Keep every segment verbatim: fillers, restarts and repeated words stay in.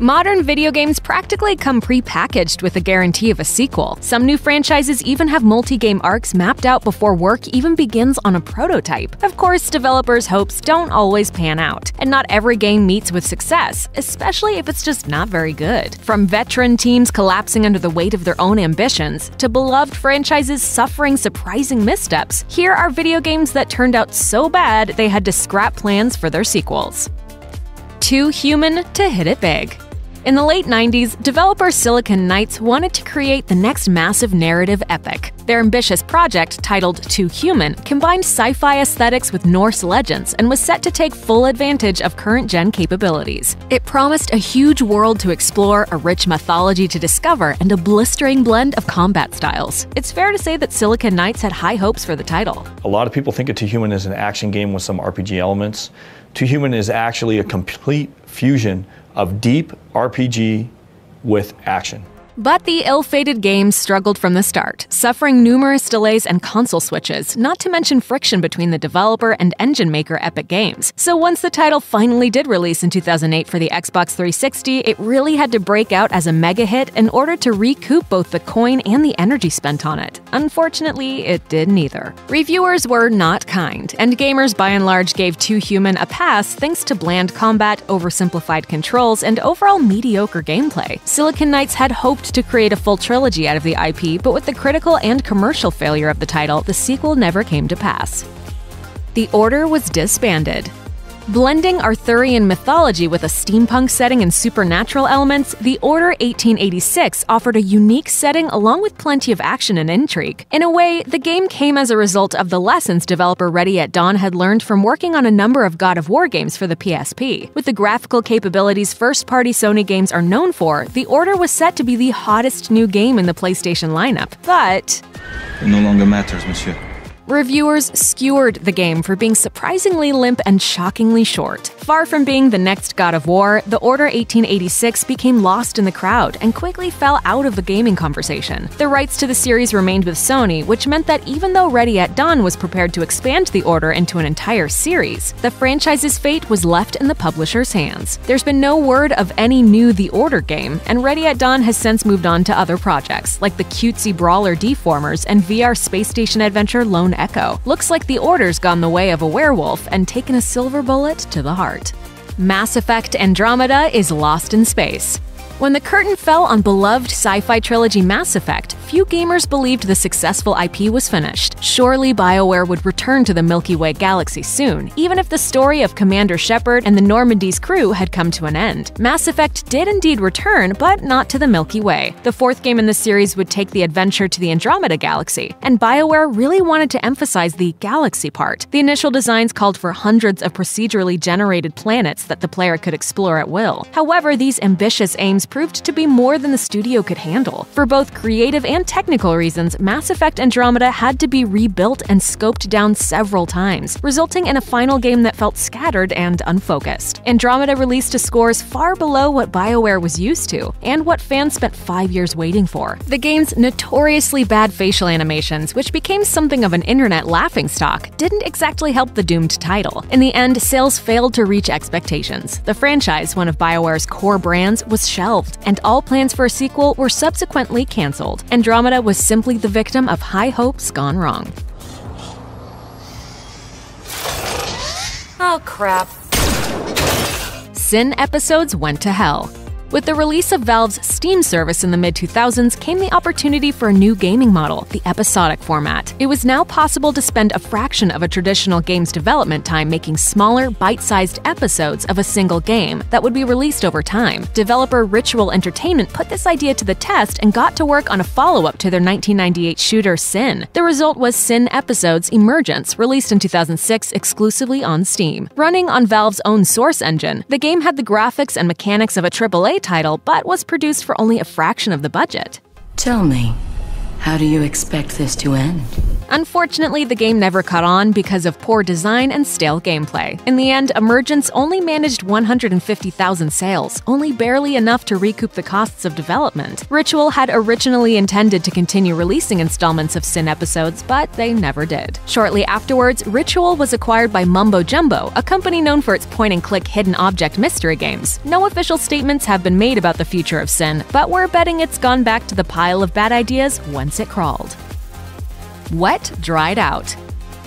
Modern video games practically come pre-packaged with a guarantee of a sequel. Some new franchises even have multi-game arcs mapped out before work even begins on a prototype. Of course, developers' hopes don't always pan out, and not every game meets with success, especially if it's just not very good. From veteran teams collapsing under the weight of their own ambitions, to beloved franchises suffering surprising missteps, here are video games that turned out so bad they had to scrap plans for their sequels. Too Human to hit it big. In the late nineties, developer Silicon Knights wanted to create the next massive narrative epic. Their ambitious project, titled Too Human, combined sci-fi aesthetics with Norse legends and was set to take full advantage of current-gen capabilities. It promised a huge world to explore, a rich mythology to discover, and a blistering blend of combat styles. It's fair to say that Silicon Knights had high hopes for the title. A lot of people think of Too Human as an action game with some R P G elements. Too Human is actually a complete fusion of deep R P G with action. But the ill-fated game struggled from the start, suffering numerous delays and console switches, not to mention friction between the developer and engine maker Epic Games. So once the title finally did release in two thousand eight for the Xbox three sixty, it really had to break out as a mega hit in order to recoup both the coin and the energy spent on it. Unfortunately, it did neither. Reviewers were not kind, and gamers by and large gave Too Human a pass thanks to bland combat, oversimplified controls, and overall mediocre gameplay. Silicon Knights had hoped to create a full trilogy out of the I P, but with the critical and commercial failure of the title, the sequel never came to pass. The Order was disbanded. Blending Arthurian mythology with a steampunk setting and supernatural elements, The Order eighteen eighty-six offered a unique setting along with plenty of action and intrigue. In a way, the game came as a result of the lessons developer Ready at Dawn had learned from working on a number of God of War games for the P S P. With the graphical capabilities first-party Sony games are known for, The Order was set to be the hottest new game in the PlayStation lineup, but… It no longer matters, monsieur. Reviewers skewered the game for being surprisingly limp and shockingly short. Far from being the next God of War, The Order eighteen eighty-six became lost in the crowd and quickly fell out of the gaming conversation. The rights to the series remained with Sony, which meant that even though Ready at Dawn was prepared to expand The Order into an entire series, the franchise's fate was left in the publisher's hands. There's been no word of any new The Order game, and Ready at Dawn has since moved on to other projects, like the cutesy brawler Deformers and V R space station adventure Lone Echo. Looks like The Order's gone the way of a werewolf and taken a silver bullet to the heart. Mass Effect: Andromeda is lost in space. When the curtain fell on beloved sci-fi trilogy Mass Effect, few gamers believed the successful I P was finished. Surely BioWare would return to the Milky Way galaxy soon, even if the story of Commander Shepard and the Normandy's crew had come to an end. Mass Effect did indeed return, but not to the Milky Way. The fourth game in the series would take the adventure to the Andromeda galaxy, and BioWare really wanted to emphasize the galaxy part. The initial designs called for hundreds of procedurally generated planets that the player could explore at will. However, these ambitious aims proved to be more than the studio could handle. For both creative and technical reasons, Mass Effect Andromeda had to be rebuilt and scoped down several times, resulting in a final game that felt scattered and unfocused. Andromeda released to scores far below what BioWare was used to, and what fans spent five years waiting for. The game's notoriously bad facial animations, which became something of an internet laughingstock, didn't exactly help the doomed title. In the end, sales failed to reach expectations. The franchise, one of BioWare's core brands, was shelved, and all plans for a sequel were subsequently cancelled. Andromeda was simply the victim of high hopes gone wrong. Oh, crap. Sin Episodes went to hell. With the release of Valve's Steam service in the mid two thousands came the opportunity for a new gaming model, the episodic format. It was now possible to spend a fraction of a traditional game's development time making smaller, bite-sized episodes of a single game that would be released over time. Developer Ritual Entertainment put this idea to the test and got to work on a follow-up to their nineteen ninety-eight shooter Sin. The result was Sin Episodes: Emergence, released in two thousand six exclusively on Steam. Running on Valve's own Source engine, the game had the graphics and mechanics of a triple A title, but was produced for only a fraction of the budget. Tell me, How do you expect this to end? Unfortunately, the game never caught on because of poor design and stale gameplay. In the end, Emergence only managed one hundred fifty thousand sales, only barely enough to recoup the costs of development. Ritual had originally intended to continue releasing installments of Sin Episodes, but they never did. Shortly afterwards, Ritual was acquired by Mumbo Jumbo, a company known for its point-and-click hidden object mystery games. No official statements have been made about the future of Sin, but we're betting it's gone back to the pile of bad ideas once it crawled. Wet dried out.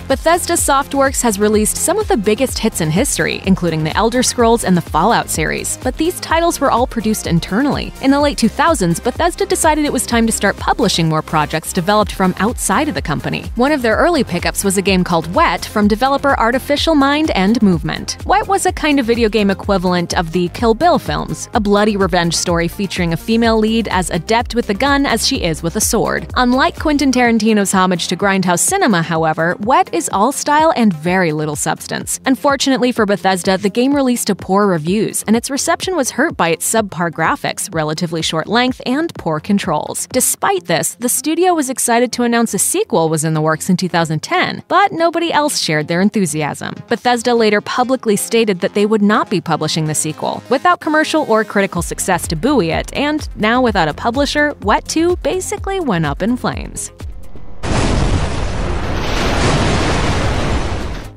Bethesda Softworks has released some of the biggest hits in history, including the Elder Scrolls and the Fallout series, but these titles were all produced internally. In the late two thousands, Bethesda decided it was time to start publishing more projects developed from outside of the company. One of their early pickups was a game called Wet from developer Artificial Mind and Movement. Wet was a kind of video game equivalent of the Kill Bill films, a bloody revenge story featuring a female lead as adept with a gun as she is with a sword. Unlike Quentin Tarantino's homage to Grindhouse cinema, however, Wet is all style and very little substance. Unfortunately for Bethesda, the game released to poor reviews, and its reception was hurt by its subpar graphics, relatively short length, and poor controls. Despite this, the studio was excited to announce a sequel was in the works in two thousand ten, but nobody else shared their enthusiasm. Bethesda later publicly stated that they would not be publishing the sequel. Without commercial or critical success to buoy it, and now without a publisher, Wet two basically went up in flames.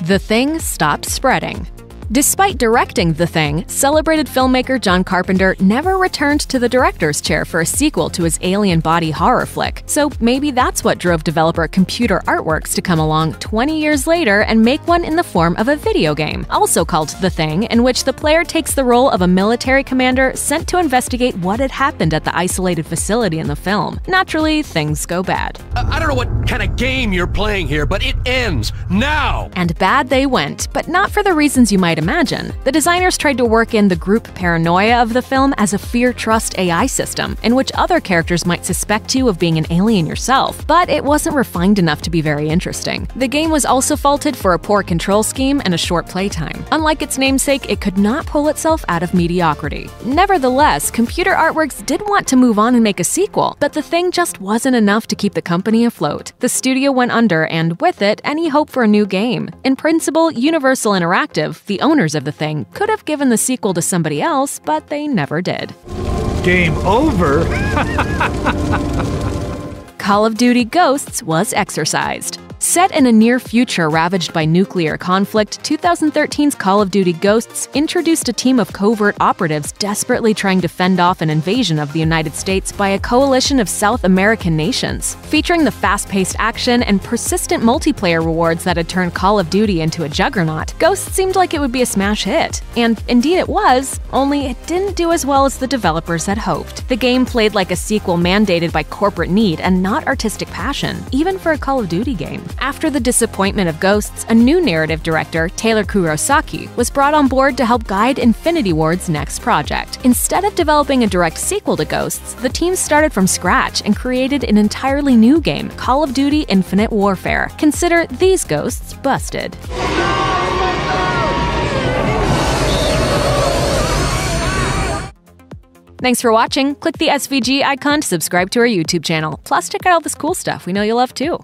The Thing stopped spreading. Despite directing The Thing, celebrated filmmaker John Carpenter never returned to the director's chair for a sequel to his alien body horror flick, so maybe that's what drove developer Computer Artworks to come along twenty years later and make one in the form of a video game, also called The Thing, in which the player takes the role of a military commander sent to investigate what had happened at the isolated facility in the film. Naturally, things go bad. Uh, I don't know what kind of game you're playing here, but it ends now! And bad they went, but not for the reasons you might imagine. Imagine. The designers tried to work in the group paranoia of the film as a fear-trust A I system, in which other characters might suspect you of being an alien yourself, but it wasn't refined enough to be very interesting. The game was also faulted for a poor control scheme and a short playtime. Unlike its namesake, it could not pull itself out of mediocrity. Nevertheless, Computer Artworks did want to move on and make a sequel, but The Thing just wasn't enough to keep the company afloat. The studio went under, and with it, any hope for a new game. In principle, Universal Interactive, the only owners of The Thing, could have given the sequel to somebody else, but they never did. Game over? Call of Duty Ghosts was exorcised. Set in a near future ravaged by nuclear conflict, two thousand thirteen's Call of Duty Ghosts introduced a team of covert operatives desperately trying to fend off an invasion of the United States by a coalition of South American nations. Featuring the fast-paced action and persistent multiplayer rewards that had turned Call of Duty into a juggernaut, Ghosts seemed like it would be a smash hit. And indeed it was, only it didn't do as well as the developers had hoped. The game played like a sequel mandated by corporate need and not artistic passion, even for a Call of Duty game. After the disappointment of Ghosts, a new narrative director, Taylor Kurosaki, was brought on board to help guide Infinity Ward's next project. Instead of developing a direct sequel to Ghosts, the team started from scratch and created an entirely new game, Call of Duty Infinite Warfare. Consider these ghosts busted. Thanks for watching. Click the S V G icon to subscribe to our YouTube channel. Plus, check out all this cool stuff we know you'll love too.